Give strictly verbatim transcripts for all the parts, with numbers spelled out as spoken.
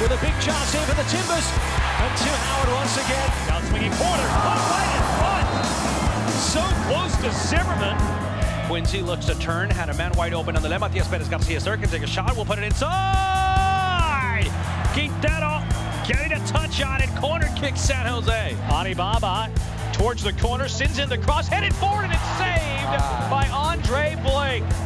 with a big chance here for the Timbers. And Tim Howard once again. Now swinging corner. What fight and fun! So close to Zimmerman. Quincy looks to turn. Had a man wide open on the left. Matias Perez comes here. Sir can take a shot. We'll put it inside. Quintero getting a touch on it. Corner kick San Jose. Alibaba towards the corner. Sins in the cross. Headed forward and it's saved ah. by Andre Blake.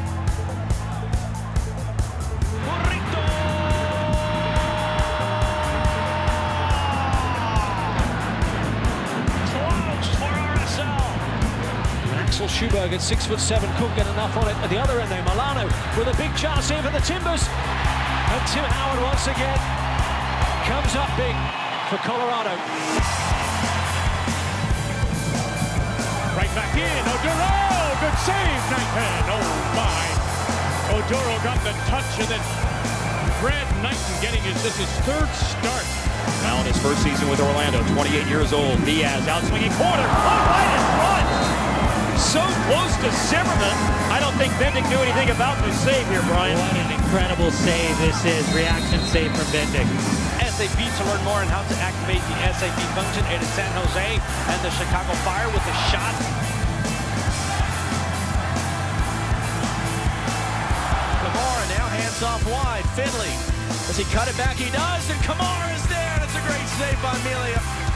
Schuberg at six foot seven couldn't get enough on it. At the other end, though, Milano with a big chance here for the Timbers. And Tim Howard once again comes up big for Colorado. Right back in, Odoro, good save, Knighton. Oh my! Odoro got the touch, and then Brad Knighton getting his this is third start. Now in his first season with Orlando, twenty-eight years old. Diaz out swinging corner. Oh, right in front. So close to Zimmerman. I don't think Bendik knew anything about this save here, Brian. What an incredible save this is. Reaction save from Bendik. S A P to learn more on how to activate the S A P function. It is San Jose and the Chicago Fire with a shot. Kamara now hands off wide. Finley, does he cut it back? He does, and Kamara is there. That's a great save by Amelia.